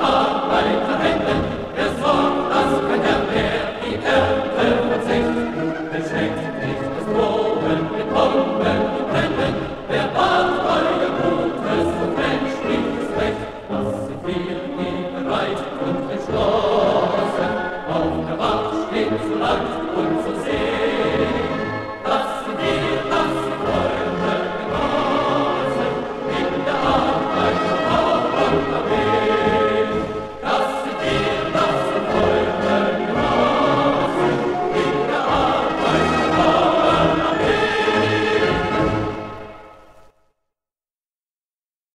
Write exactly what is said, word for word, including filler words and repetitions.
Arbeit.